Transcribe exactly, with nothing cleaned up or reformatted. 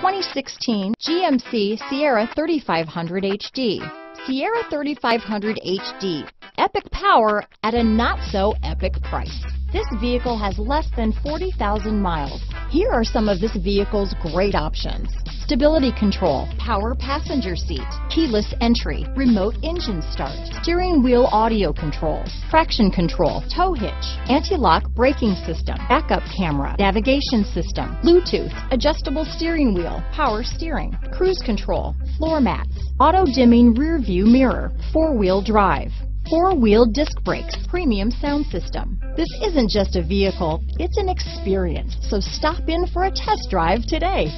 twenty sixteen G M C Sierra thirty-five hundred H D. Sierra thirty-five hundred H D. Epic power at a not-so-epic price. This vehicle has less than forty thousand miles. Here are some of this vehicle's great options. Stability control, power passenger seat, keyless entry, remote engine start, steering wheel audio controls, traction control, tow hitch, anti-lock braking system, backup camera, navigation system, Bluetooth, adjustable steering wheel, power steering, cruise control, floor mats, auto-dimming rear view mirror, four-wheel drive, four-wheel disc brakes, premium sound system. This isn't just a vehicle, it's an experience, so stop in for a test drive today.